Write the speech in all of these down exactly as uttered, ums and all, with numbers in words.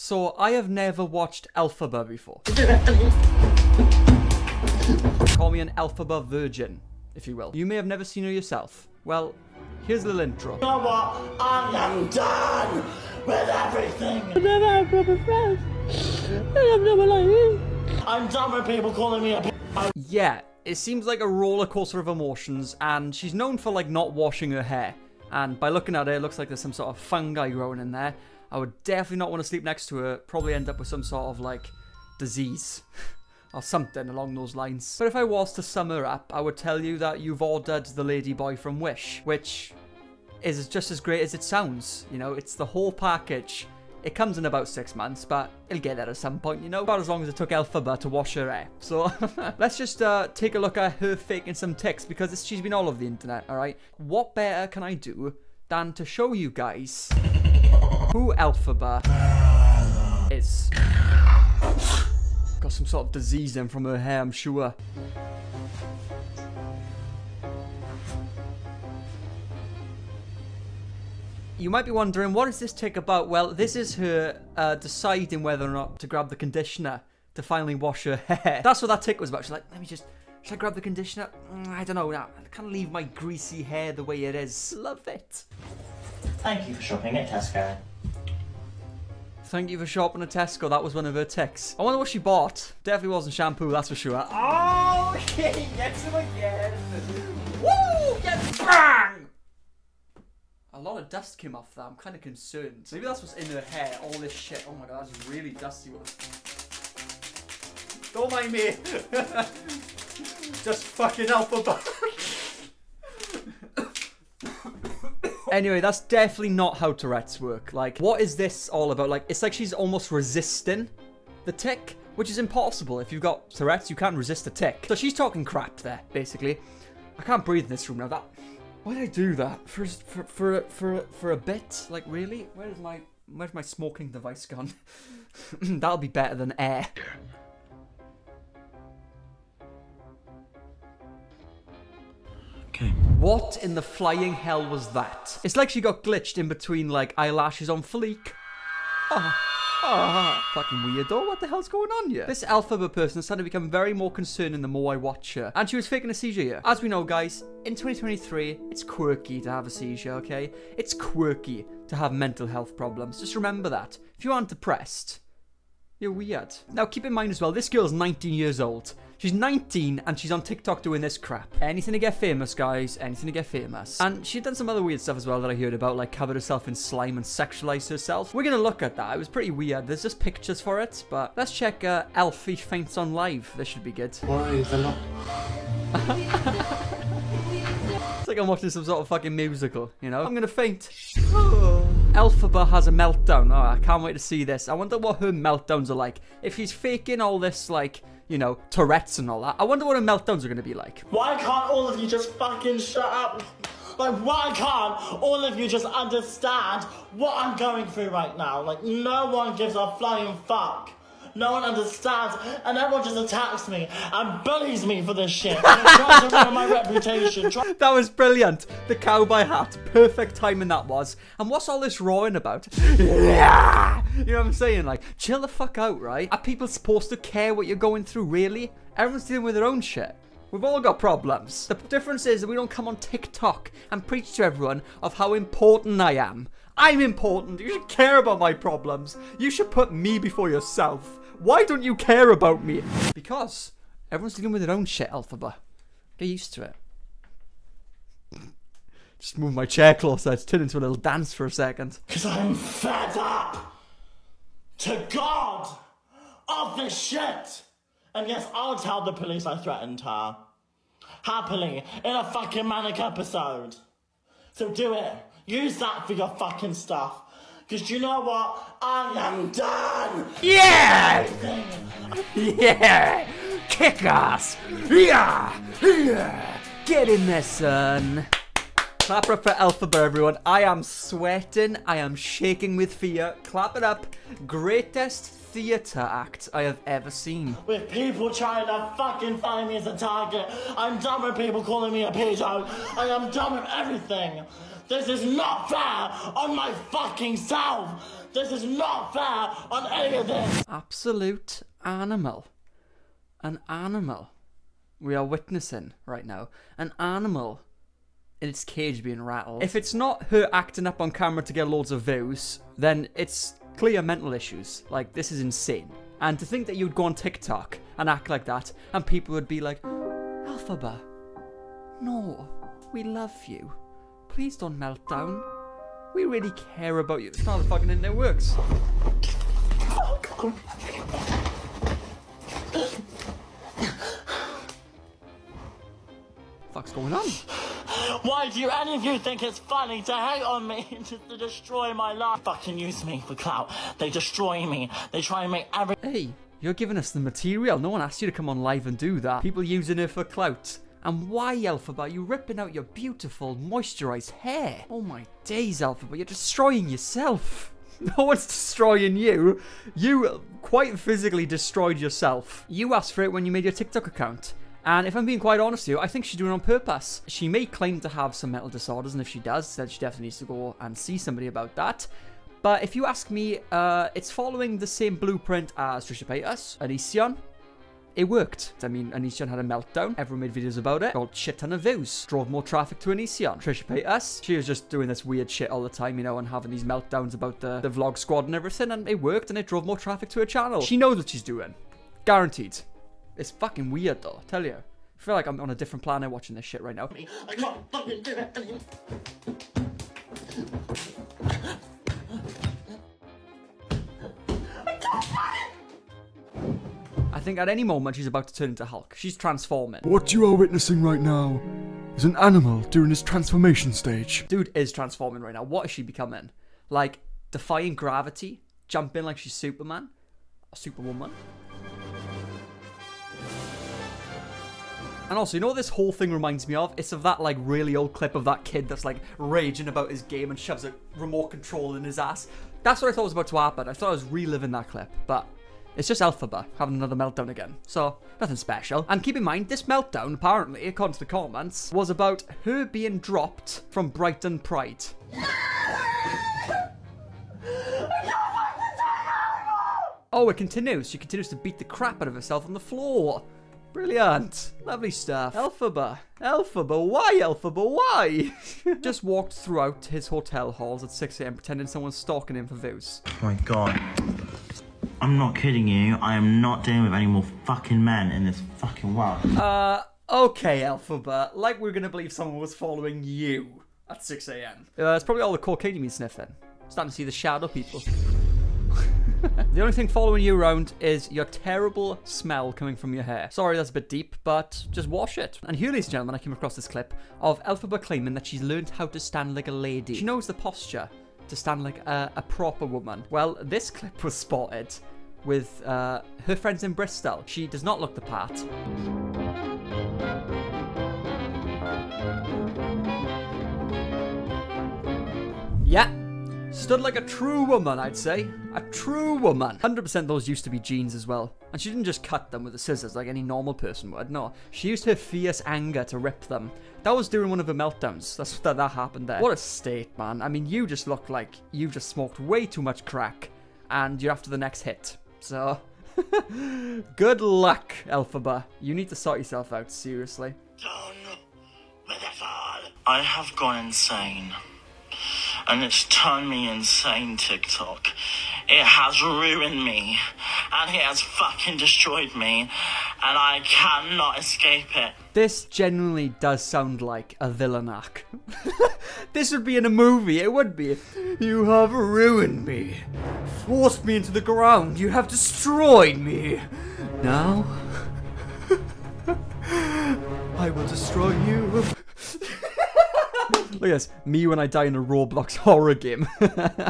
so I have never watched Elphaba before. Call me an Elphaba virgin, if you will. You may have never seen her yourself. Well, here's the little intro. You know what? I am done with everything. I've never had proper friends. I've never like you. I'm done with people calling me a... Yeah, it seems like a roller coaster of emotions, and she's known for like not washing her hair. And by looking at it, it looks like there's some sort of fungi growing in there. I would definitely not want to sleep next to her. Probably end up with some sort of like disease or something along those lines. But if I was to sum her up, I would tell you that you've ordered the ladyboy from Wish, which is just as great as it sounds. You know, it's the whole package. It comes in about six months, but it'll get there at some point, you know? About as long as it took Elphaba to wash her hair. So, let's just uh, take a look at her faking some ticks, because it's, she's been all over the internet, alright? What better can I do than to show you guys who Elphaba is. Got some sort of disease in from her hair, I'm sure. You might be wondering, what is this tick about? Well, this is her uh, deciding whether or not to grab the conditioner to finally wash her hair. That's what that tick was about. She's like, let me just, should I grab the conditioner? Mm, I don't know, I can't leave my greasy hair the way it is. Love it. Thank you for shopping at Tesco. Thank you for shopping at Tesco. That was one of her ticks. I wonder what she bought. Definitely wasn't shampoo, that's for sure. Oh, he gets him again. Woo, gets bang! A lot of dust came off that. I'm kind of concerned. Maybe that's what's in her hair. All this shit. Oh my god, that's really dusty. Don't mind me. Just fucking Elphaba. Anyway, that's definitely not how Tourette's work. Like, what is this all about? Like, it's like she's almost resisting the tick, which is impossible. If you've got Tourette's, you can't resist the tick. So she's talking crap there, basically. I can't breathe in this room now. That... Why did I do that? For for for for for a bit? Like really? Where is my where's my smoking device gone? That'll be better than air. Okay. What in the flying hell was that? It's like she got glitched in between like eyelashes on fleek. Oh, oh, fucking weirdo! What the hell's going on here? This Elphaba person is starting to become very more concerning the more I watch her, and she was faking a seizure here. As we know, guys. In twenty twenty-three, it's quirky to have a seizure, okay? It's quirky to have mental health problems. Just remember that. If you aren't depressed, you're weird. Now, keep in mind as well, this girl's nineteen years old. She's nineteen and she's on TikTok doing this crap. Anything to get famous, guys. Anything to get famous. And she'd done some other weird stuff as well that I heard about, like covered herself in slime and sexualized herself. We're gonna look at that. It was pretty weird. There's just pictures for it, but let's check uh, Elphie Faints on Live. This should be good. Why is there not... It's like I'm watching some sort of fucking musical, you know? I'm gonna faint. Oh. Elphaba has a meltdown. Oh, I can't wait to see this. I wonder what her meltdowns are like. If she's faking all this, like, you know, Tourette's and all that, I wonder what her meltdowns are gonna be like. Why can't all of you just fucking shut up? Like, why can't all of you just understand what I'm going through right now? Like, no one gives a flying fuck. No one understands, and everyone just attacks me and bullies me for this shit. Trying to ruin my reputation. Try that was brilliant. The cowboy hat. Perfect timing that was. And what's all this roaring about? Yeah! You know what I'm saying? Like, chill the fuck out, right? Are people supposed to care what you're going through, really? Everyone's dealing with their own shit. We've all got problems. The difference is that we don't come on TikTok and preach to everyone of how important I am. I'm important. You should care about my problems. You should put me before yourself. Why don't you care about me? Because everyone's dealing with their own shit, Elphaba. Get used to it. Just move my chair closer. It's turned into a little dance for a second. Because I'm fed up to God of this shit. And yes, I'll tell the police I threatened her. Happily, in a fucking manic episode. So do it. Use that for your fucking stuff. Because you know what? I am done! Yeah! Yeah! Kick ass! Yeah! Yeah! Get in there, son! Clap it up for Elphaba, everyone. I am sweating. I am shaking with fear. Clap it up. Greatest theatre act I have ever seen. With people trying to fucking find me as a target. I'm done with people calling me a pedo. I am done with everything. This is not fair on my fucking self. This is not fair on any of this. Absolute animal. An animal. We are witnessing right now. An animal in its cage being rattled. If it's not her acting up on camera to get loads of views, then it's clear mental issues. Like, this is insane. And to think that you'd go on TikTok and act like that, and people would be like, Elphaba, no, we love you. Please don't melt down. We really care about you. It's not how the fucking internet works. What's going on? Why do you, any of you think it's funny to hate on me and to, to destroy my life? Fucking use me for clout. They destroy me. They try and make every- Hey, you're giving us the material. No one asked you to come on live and do that. People using her for clout. And why, Elphaba, are you ripping out your beautiful moisturized hair? Oh my days, Elphaba, you're destroying yourself. No one's destroying you. You quite physically destroyed yourself. You asked for it when you made your TikTok account. And if I'm being quite honest with you, I think she's doing it on purpose. She may claim to have some mental disorders, and if she does, then she definitely needs to go and see somebody about that. But if you ask me, uh, it's following the same blueprint as Trisha Paytas, Onision. It worked. I mean, Onision had a meltdown. Everyone made videos about it. Got shit ton of views. Drove more traffic to Onision. Trisha Paytas, she was just doing this weird shit all the time, you know, and having these meltdowns about the, the vlog squad and everything, and it worked, and it drove more traffic to her channel. She knows what she's doing. Guaranteed. It's fucking weird though, I tell you. I feel like I'm on a different planet watching this shit right now. I can't fucking do it anymore. I can't fucking... I think at any moment she's about to turn into Hulk. She's transforming. What you are witnessing right now is an animal during its transformation stage. Dude is transforming right now. What is she becoming? Like, defying gravity? Jumping like she's Superman? Or Superwoman? And also, you know what this whole thing reminds me of? It's of that, like, really old clip of that kid that's, like, raging about his game and shoves a remote control in his ass. That's what I thought was about to happen. I thought I was reliving that clip, but it's just Elphaba having another meltdown again. So, nothing special. And keep in mind, this meltdown, apparently, according to the comments, was about her being dropped from Brighton Pride. Oh, it continues. She continues to beat the crap out of herself on the floor. Brilliant. Lovely stuff. Elphaba. Elphaba. Why, Elphaba? Why? Just walked throughout his hotel halls at six A M pretending someone's stalking him for views. Oh my god. I'm not kidding you. I am not dealing with any more fucking men in this fucking world. Uh, okay, Elphaba. Like we're gonna believe someone was following you at six A M. Uh, that's probably all the cocaine you've been sniffing. Starting to see the shadow people. The only thing following you around is your terrible smell coming from your hair. Sorry, that's a bit deep, but just wash it. And here, ladies and gentlemen, I came across this clip of Elphaba claiming that she's learned how to stand like a lady. She knows the posture to stand like a, a proper woman. Well, this clip was spotted with uh, her friends in Bristol. She does not look the part. Yeah. Stood like a true woman, I'd say. A true woman. one hundred percent those used to be jeans as well. And she didn't just cut them with the scissors like any normal person would, no. She used her fierce anger to rip them. That was during one of her meltdowns. That's that, that happened there. What a state, man. I mean, you just look like you just smoked way too much crack. And you're after the next hit. So, good luck, Elphaba. You need to sort yourself out, seriously. Done with it all. I have gone insane. And it's turned me insane, TikTok. It has ruined me. And it has fucking destroyed me. And I cannot escape it. This genuinely does sound like a villain arc. This would be in a movie, it would be. You have ruined me. Forced me into the ground. You have destroyed me. Now, I will destroy you. Look at this. Me when I die in a Roblox horror game.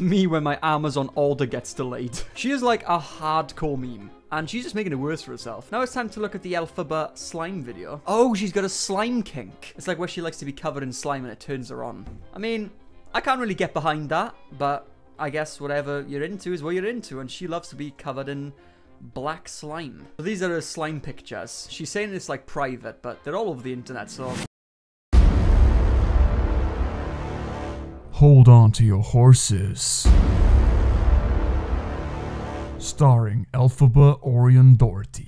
Me when my Amazon order gets delayed. She is like a hardcore meme. And she's just making it worse for herself. Now it's time to look at the Elphaba slime video. Oh, she's got a slime kink. It's like where she likes to be covered in slime and it turns her on. I mean, I can't really get behind that. But I guess whatever you're into is what you're into. And she loves to be covered in black slime. So these are her slime pictures. She's saying it's like private, but they're all over the internet, so... Hold on to your horses. starring Elphaba Orion Doherty.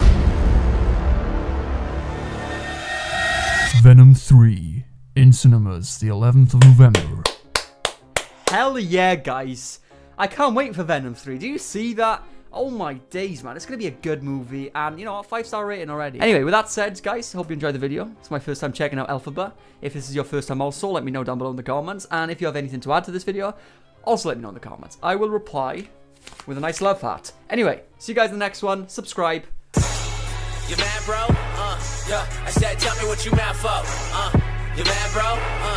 Venom three, in cinemas the eleventh of November. Hell yeah, guys. I can't wait for Venom three. Do you see that? Oh my days, man. It's going to be a good movie. And you know what? five star rating already. Anyway, with that said, guys, hope you enjoyed the video. It's my first time checking out Elphaba. If this is your first time also, let me know down below in the comments. And if you have anything to add to this video, also let me know in the comments. I will reply with a nice love heart. Anyway, see you guys in the next one. Subscribe. You mad, bro? Uh, yeah. I said, tell me what you mad for. Uh, you mad, bro? Uh.